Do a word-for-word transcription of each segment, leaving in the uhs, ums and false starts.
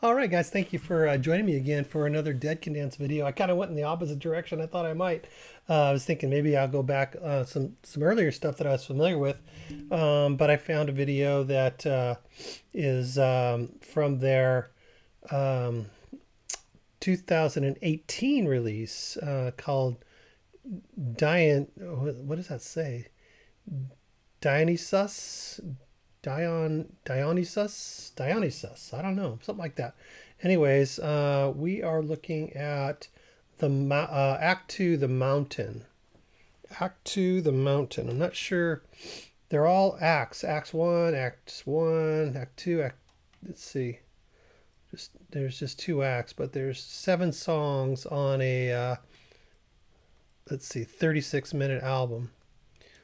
All right, guys, thank you for uh, joining me again for another Dead Can Dance video. I kind of went in the opposite direction. I thought I might. Uh, I was thinking maybe I'll go back uh, some some earlier stuff that I was familiar with, um, but I found a video that uh, is um, from their um, two thousand eighteen release uh, called Dion. What does that say? Dionysus. Dion Dionysus Dionysus I don't know, something like that. Anyways, uh, we are looking at the uh, Act two, The Mountain. Act two, The Mountain. I'm not sure. They're all acts. Acts one, Acts one, Act two, Act. Let's see. Just there's just two acts, but there's seven songs on a uh, let's see, thirty-six minute album.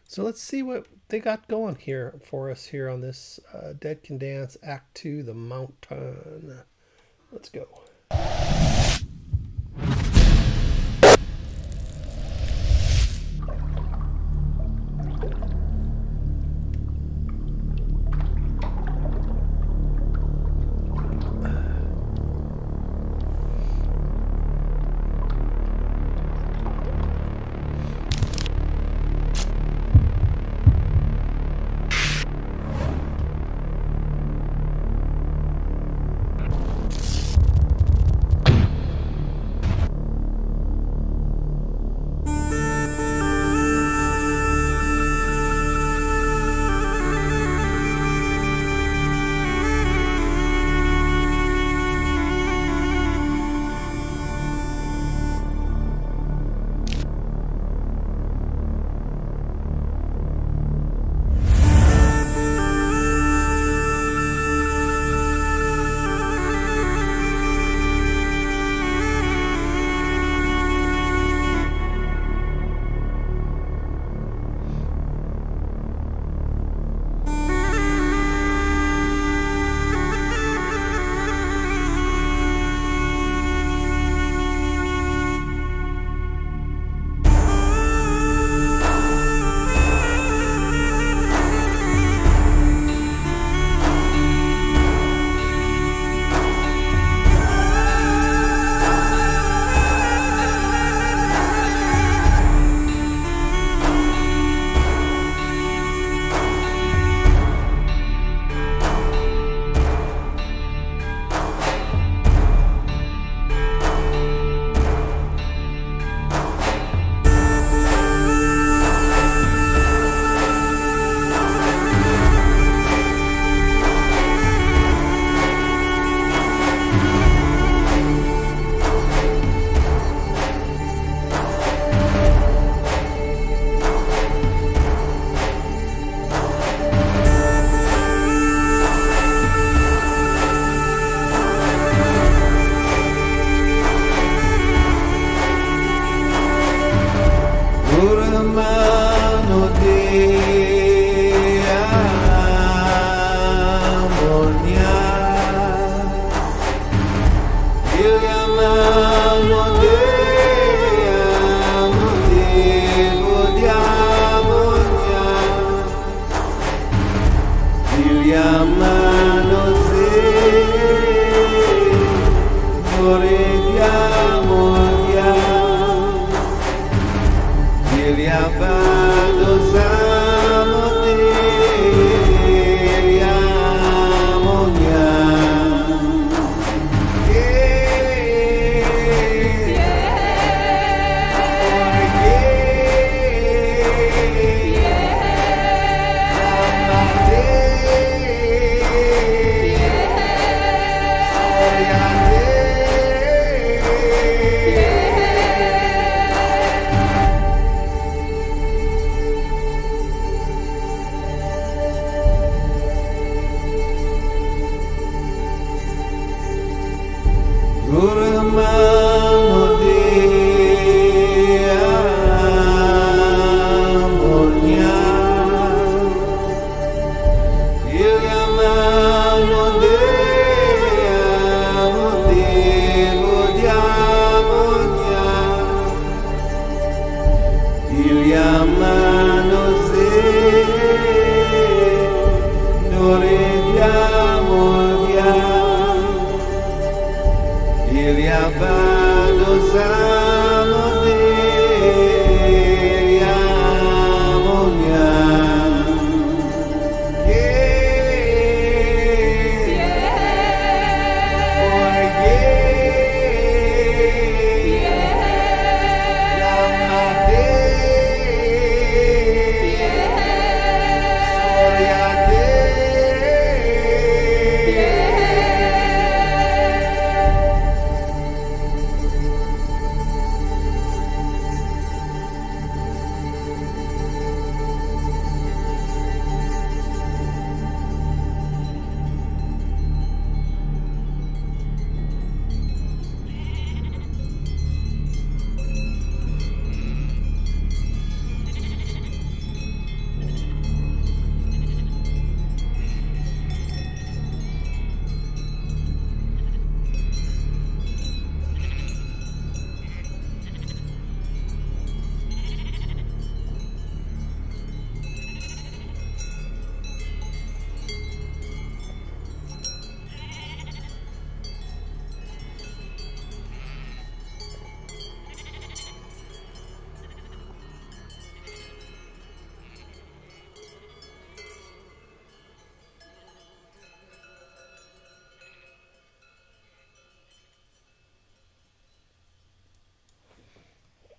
So let's see what they got going here for us here on this uh, Dead Can Dance Act two, The Mountain. Let's go.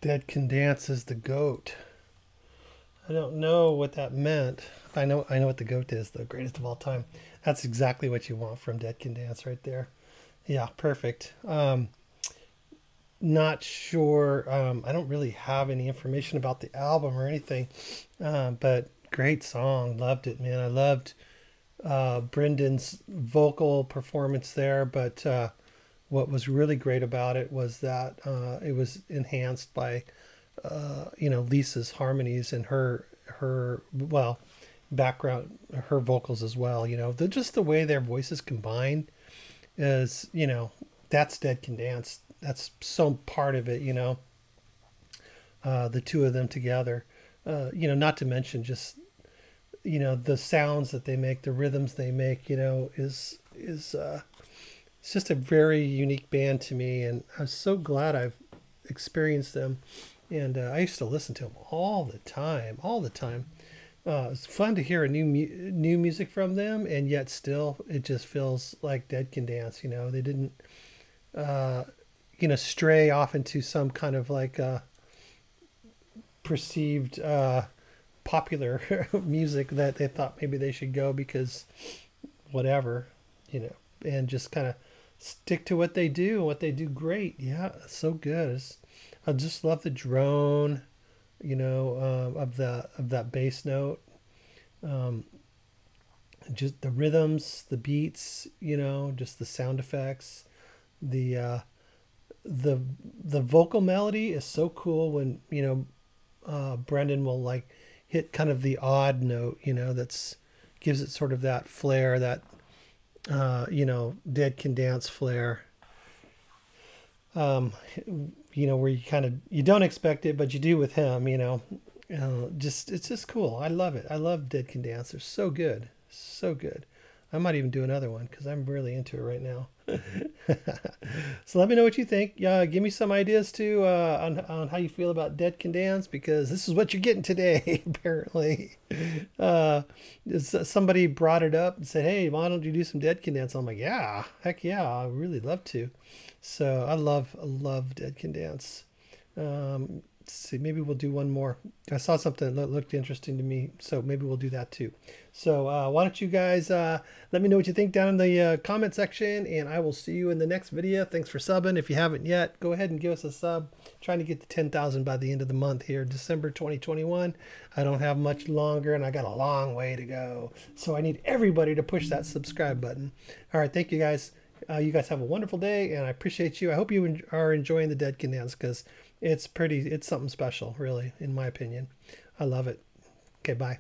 Dead Can Dance is the goat. I don't know what that meant. I know I know what the goat is, the greatest of all time. That's exactly what you want from Dead Can Dance right there. Yeah, perfect. Um, not sure. Um, I don't really have any information about the album or anything, uh, but great song. Loved it, man. I loved uh, Brendan's vocal performance there, but uh, what was really great about it was that uh, it was enhanced by, uh, you know, Lisa's harmonies and her, her well, background, her vocals as well. You know, the, just the way their voices combine is, you know, that's Dead Can Dance. That's some part of it, you know, uh, the two of them together, uh, you know, not to mention just, you know, the sounds that they make, the rhythms they make, you know, is, is, uh, it's just a very unique band to me, and I'm so glad I've experienced them. And uh, I used to listen to them all the time, all the time. Uh, it's fun to hear a new mu new music from them, and yet still, it just feels like Dead Can Dance. You know, they didn't, uh, you know, stray off into some kind of like uh, perceived uh, popular music that they thought maybe they should go because whatever, you know, and just kind of stick to what they do, what they do great. Yeah, so good. I just love the drone, you know, uh, of the of that bass note, um, just the rhythms, the beats, you know, just the sound effects, the uh, the the vocal melody is so cool when, you know, uh, Brendan will like hit kind of the odd note, you know, that's gives it sort of that flair, that uh you know, Dead Can Dance flair, um you know, where you kind of, you don't expect it, but you do with him, you know. Uh, just, it's just cool. I love it. I love Dead Can Dance. They're so good, so good. I might even do another one because I'm really into it right now. So let me know what you think. Yeah, uh, give me some ideas too uh on, on how you feel about Dead Can Dance, because this is what you're getting today. Apparently uh somebody brought it up and said, hey, why don't you do some Dead Can Dance? I'm like, yeah, heck yeah, I really love to. So I love love Dead Can Dance. Um let's see, maybe we'll do one more. I saw something that looked interesting to me, so maybe we'll do that too. So uh, why don't you guys uh, let me know what you think down in the uh, comment section, and I will see you in the next video. Thanks for subbing. If you haven't yet, go ahead and give us a sub. I'm trying to get to ten thousand by the end of the month here, December twenty twenty-one. I don't have much longer, and I got a long way to go. So I need everybody to push that subscribe button. All right, thank you guys. Uh, you guys have a wonderful day, and I appreciate you. I hope you en are enjoying the Dead Can Dance, because it's pretty, it's something special, really, in my opinion. I love it. Okay, bye.